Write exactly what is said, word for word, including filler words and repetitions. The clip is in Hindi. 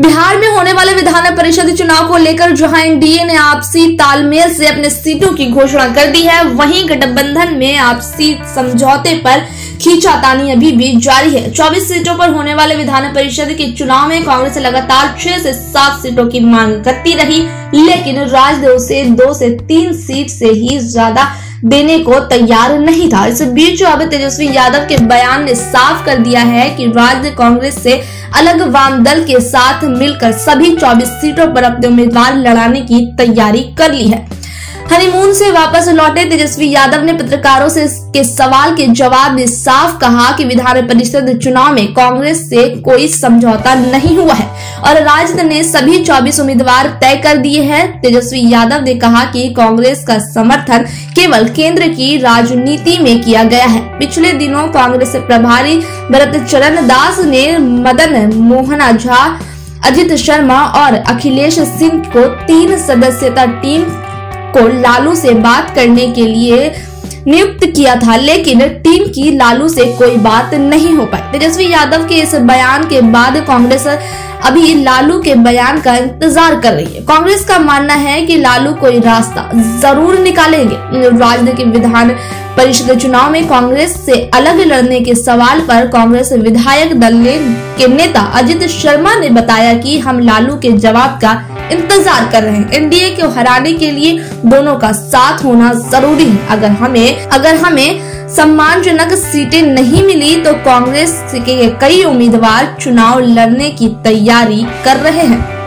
बिहार में होने वाले विधान परिषद चुनाव को लेकर जहां एनडीए ने आपसी तालमेल से अपने सीटों की घोषणा कर दी है, वहीं गठबंधन में आपसी समझौते पर खींचातानी अभी भी जारी है। चौबीस सीटों पर होने वाले विधान परिषद के चुनाव में कांग्रेस लगातार छह से सात सीटों की मांग करती रही, लेकिन राजद उसे दो से तीन सीट से ही ज्यादा देने को तैयार नहीं था। इस बीच अब तेजस्वी यादव के बयान ने साफ कर दिया है कि राज्य कांग्रेस से अलग वाम दल के साथ मिलकर सभी चौबीस सीटों पर अपने उम्मीदवार लड़ाने की तैयारी कर ली है। हनीमून से वापस लौटे तेजस्वी यादव ने पत्रकारों से के सवाल के जवाब में साफ कहा कि विधान परिषद चुनाव में कांग्रेस से कोई समझौता नहीं हुआ है और राजद ने सभी चौबीस उम्मीदवार तय कर दिए हैं। तेजस्वी यादव ने कहा कि कांग्रेस का समर्थन केवल केंद्र की राजनीति में किया गया है। पिछले दिनों कांग्रेस प्रभारी भरत चरण दास ने मदन मोहना झा, अजित शर्मा और अखिलेश सिंह को तीन सदस्यता टीम को लालू से बात करने के लिए नियुक्त किया था, लेकिन टीम की लालू से कोई बात नहीं हो पाई। तेजस्वी यादव के इस बयान के बाद कांग्रेस अभी लालू के बयान का इंतजार कर रही है। कांग्रेस का मानना है कि लालू कोई रास्ता जरूर निकालेंगे। राज्य के विधान परिषद चुनाव में कांग्रेस से अलग लड़ने के सवाल पर कांग्रेस विधायक दल के नेता अजित शर्मा ने बताया कि हम लालू के जवाब का इंतजार कर रहे हैं। एनडीए को हराने के लिए दोनों का साथ होना जरूरी है। अगर हमें अगर हमें सम्मानजनक सीटें नहीं मिली तो कांग्रेस के कई उम्मीदवार चुनाव लड़ने की तैयारी कर रहे हैं।